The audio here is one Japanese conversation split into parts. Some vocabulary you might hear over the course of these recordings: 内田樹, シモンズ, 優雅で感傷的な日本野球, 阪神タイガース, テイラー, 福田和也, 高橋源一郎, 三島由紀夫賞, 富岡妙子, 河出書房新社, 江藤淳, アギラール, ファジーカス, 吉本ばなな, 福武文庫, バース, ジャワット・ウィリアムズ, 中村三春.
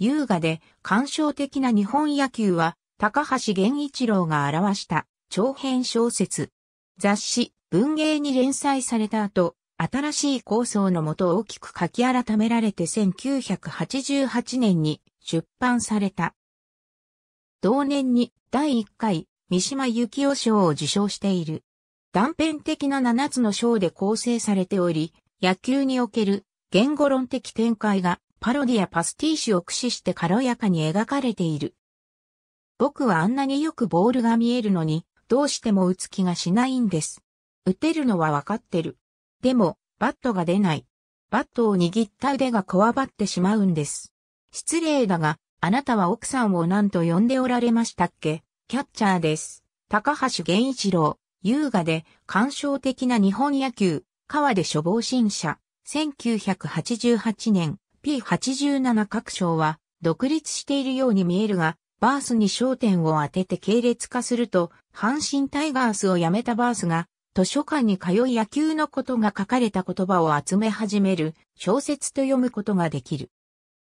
優雅で感傷的な日本野球は高橋源一郎が著した長編小説。雑誌文芸に連載された後、新しい構想のもと大きく書き改められて1988年に出版された。同年に第1回三島由紀夫賞を受賞している。断片的な7つの章で構成されており、野球における言語論的展開がパロディやパスティッシュを駆使して軽やかに描かれている。僕はあんなによくボールが見えるのに、どうしても打つ気がしないんです。打てるのはわかってる。でも、バットが出ない。バットを握った腕がこわばってしまうんです。失礼だが、あなたは奥さんを何と呼んでおられましたっけ？キャッチャーです。高橋源一郎。優雅で感傷的な日本野球。河出書房新社。1988年 P87 各章は独立しているように見えるが、バースに焦点を当てて系列化すると、阪神タイガースを辞めたバースが、図書館に通い野球のことが書かれた言葉を集め始める小説と読むことができる。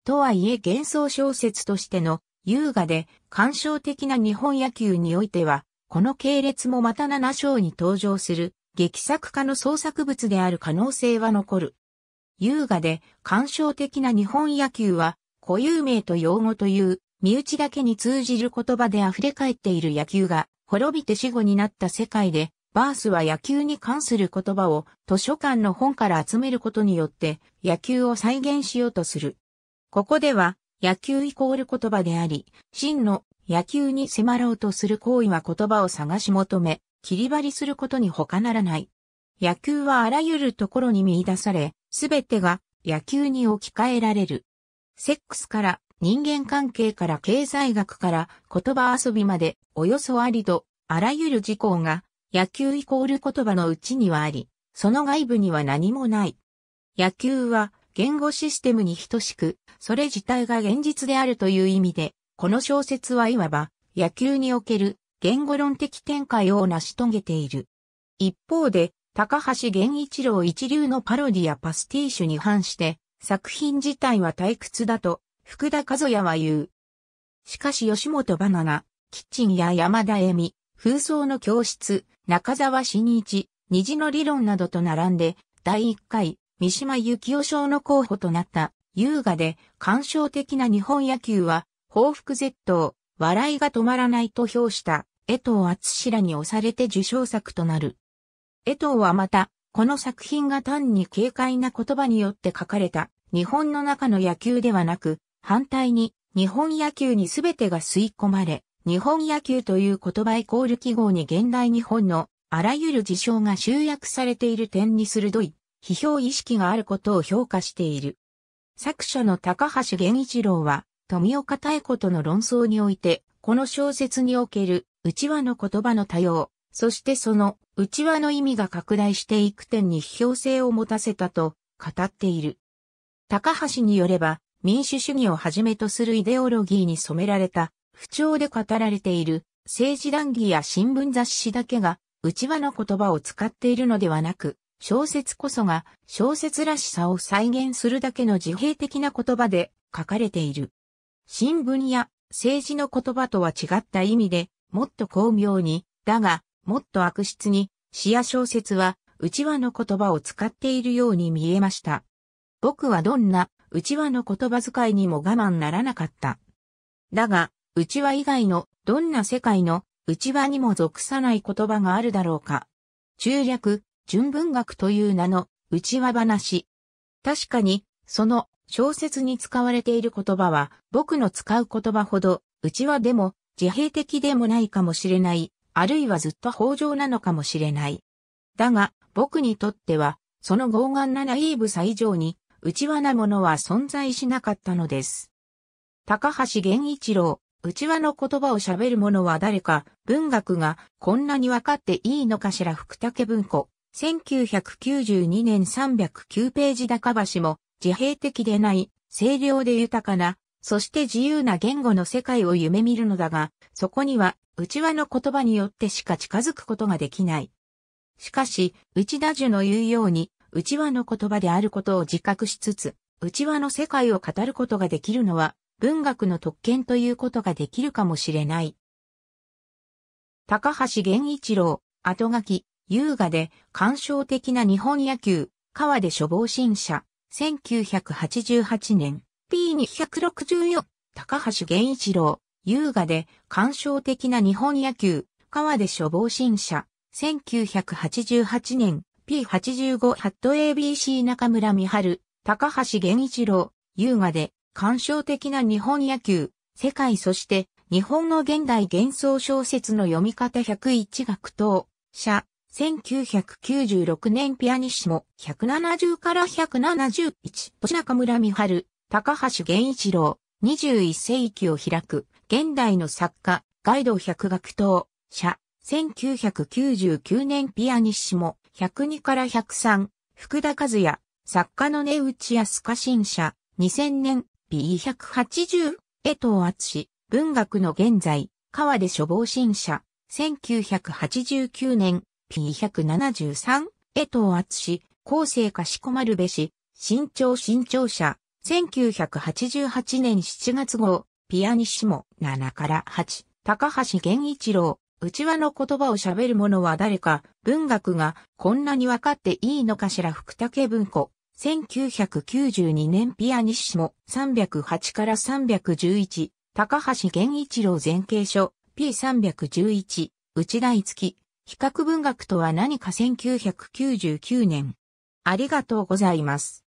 とはいえ幻想小説としての優雅で感傷的な日本野球においては、この系列もまた7章に登場する劇作家の創作物である可能性は残る。優雅で感傷的な日本野球は固有名と用語という身内だけに通じる言葉で溢れ返っている野球が滅びて死語になった世界で、バースは野球に関する言葉を図書館の本から集めることによって野球を再現しようとする。ここでは野球=言葉であり、真の野球に迫ろうとする行為は言葉を探し求め、切り張りすることに他ならない。野球はあらゆるところに見出され、すべてが野球に置き換えられる。セックスから人間関係から経済学から言葉遊びまで、およそありとあらゆる事項が、野球=言葉のうちにはあり、その外部には何もない。野球は言語システムに等しく、それ自体が現実であるという意味で、この小説はいわば野球における言語論的展開を成し遂げている。一方で、高橋源一郎一流のパロディやパスティッシュに反して、作品自体は退屈だと、福田和也は言う。しかし吉本ばなな、キッチンや山田恵美、風葬の教室、中沢真一、虹の理論などと並んで、第1回、三島由紀夫賞の候補となった、優雅で感傷的な日本野球は、報復絶倒、笑いが止まらないと評した、江藤淳らに押されて受賞作となる。江藤はまた、この作品が単に軽快な言葉によって書かれた、日本の中の野球ではなく、反対に、日本野球に全てが吸い込まれ、日本野球という言葉=記号に現代日本のあらゆる事象が集約されている点に鋭い批評意識があることを評価している。作者の高橋源一郎は富岡妙子との論争において、この小説における内輪の言葉の多様、そしてその内輪の意味が拡大していく点に批評性を持たせたと語っている。高橋によれば民主主義をはじめとするイデオロギーに染められた不調で語られている政治談義や新聞雑誌だけが内輪の言葉を使っているのではなく、小説こそが小説らしさを再現するだけの自閉的な言葉で書かれている。新聞や政治の言葉とは違った意味で、もっと巧妙に、だがもっと悪質に、詩や小説は内輪の言葉を使っているように見えました。僕はどんな内輪の言葉遣いにも我慢ならなかった。だが、内輪以外のどんな世界の内輪にも属さない言葉があるだろうか。中略、純文学という名の内輪話。確かに、その小説に使われている言葉は、僕の使う言葉ほど内輪でも自閉的でもないかもしれない、あるいはずっと豊穣なのかもしれない。だが、僕にとっては、その傲岸なナイーブさ以上に、内輪なものは存在しなかったのです。高橋源一郎。内輪の言葉を喋る者は誰か、文学がこんなに分かっていいのかしら。福武文庫、1992年309ページ。高橋も自閉的でない、清涼で豊かな、そして自由な言語の世界を夢見るのだが、そこには内輪の言葉によってしか近づくことができない。しかし、内田樹の言うように、内輪の言葉であることを自覚しつつ、内輪の世界を語ることができるのは、文学の特権ということができるかもしれない。高橋源一郎、後書き、優雅で、感傷的な日本野球、河出処方新社、1988年、P264、高橋源一郎、優雅で、感傷的な日本野球、河出処方新社、1988年、P85 ハット ABC 中村美春、高橋源一郎、優雅で、感傷的な日本野球、世界そして、日本の現代幻想小説の読み方101学等、社、1996年ピアニッシモ、170から171、中村美春、高橋源一郎、21世紀を開く、現代の作家、ガイド100学等、社、1999年ピアニッシモ、102から103、福田和也、作家の根内靖香新社、2000年、B180、江藤敦、文学の現在、河出処方新社、1989年、P173、江藤敦、後世かしこまるべし、新潮社、1988年7月号、ピアニッシモ、7から8、高橋源一郎、内輪の言葉を喋る者は誰か、文学がこんなに分かっていいのかしら福武文庫。1992年ピアニッシモ308から311、高橋源一郎全景書 P311、内田樹、比較文学とは何か1999年。ありがとうございます。